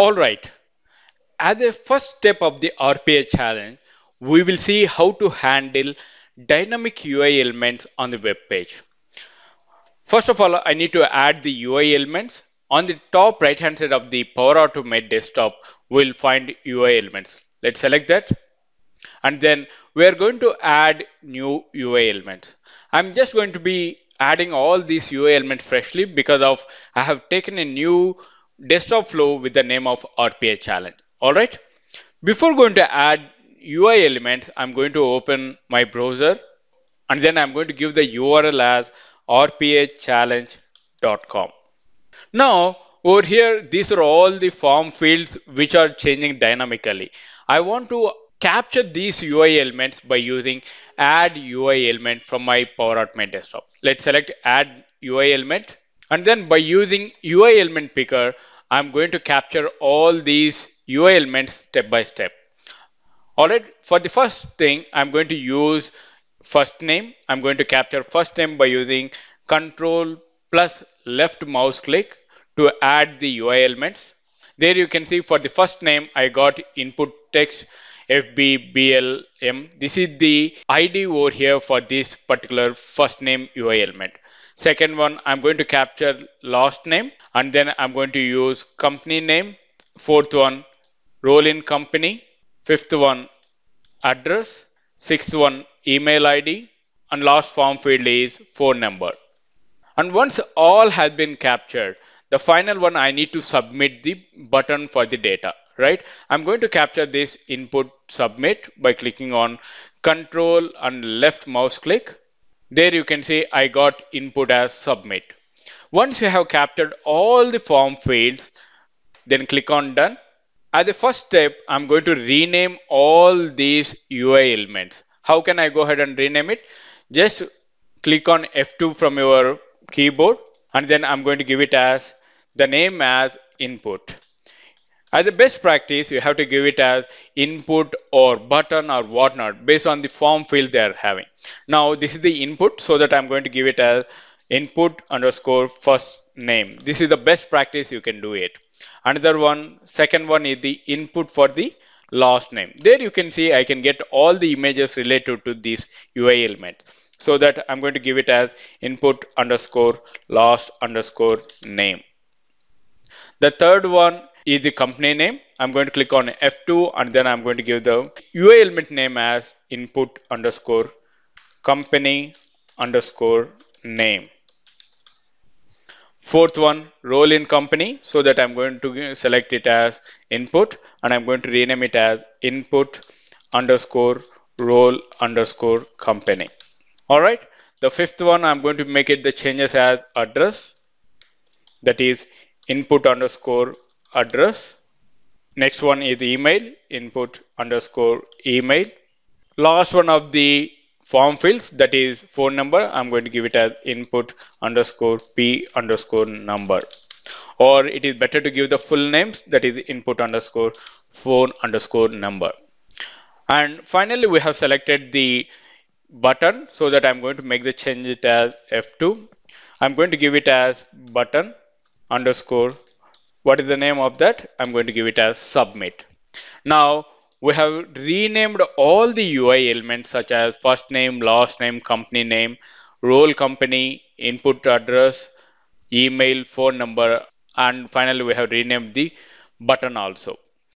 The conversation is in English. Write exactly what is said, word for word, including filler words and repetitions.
All right, as a first step of the R P A challenge, we will see how to handle dynamic U I elements on the web page. First of all, I need to add the U I elements. On the top right hand side of the Power Automate desktop, we'll find U I elements. Let's select that. And then we're going to add new U I elements. I'm just going to be adding all these U I elements freshly because of I have taken a new desktop flow with the name of R P A challenge. All right. Before going to add U I elements, I'm going to open my browser and then I'm going to give the U R L as r p a challenge dot com. Now over here, these are all the form fields which are changing dynamically. I want to capture these U I elements by using add U I element from my Power Automate desktop. Let's select add U I element. And then by using U I element picker, I'm going to capture all these U I elements step by step. All right, for the first thing, I'm going to use first name. I'm going to capture first name by using control plus left mouse click to add the U I elements. There you can see for the first name, I got input text F B B L M. This is the I D over here for this particular first name U I element. Second one, I'm going to capture last name and then I'm going to use company name. Fourth one, role in company. Fifth one, address. Sixth one, email I D. And last form field is phone number. And once all has been captured, the final one, I need to submit the button for the data, right? I'm going to capture this input submit by clicking on control and left mouse click. There you can see I got input as submit. Once you have captured all the form fields, then click on done. As the first step, I'm going to rename all these U I elements. How can I go ahead and rename it? Just click on F two from your keyboard and then I'm going to give it as the name as input. As a best practice, you have to give it as input or button or whatnot based on the form field they are having. Now this is the input, so that I'm going to give it as input underscore first name. This is the best practice, you can do it. Another one, second one is the input for the last name. There you can see I can get all the images related to this U I element. So that I'm going to give it as input underscore last underscore name. The third one is the company name. I'm going to click on F two and then I'm going to give the U I element name as input underscore company underscore name. Fourth one, role in company, so that I'm going to select it as input and I'm going to rename it as input underscore role underscore company. All right, the fifth one, I'm going to make it the changes as address, that is input underscore address. Next one is email, input underscore email. Last one of the form fields, that is phone number, I'm going to give it as input underscore p underscore number. Or it is better to give the full names, that is input underscore phone underscore number. And finally, we have selected the button, so that I'm going to make the change it as F two. I'm going to give it as button underscore. What is the name of that? I'm going to give it as submit. Now we have renamed all the U I elements such as first name, last name, company name, role company, input address, email, phone number, and finally we have renamed the button also.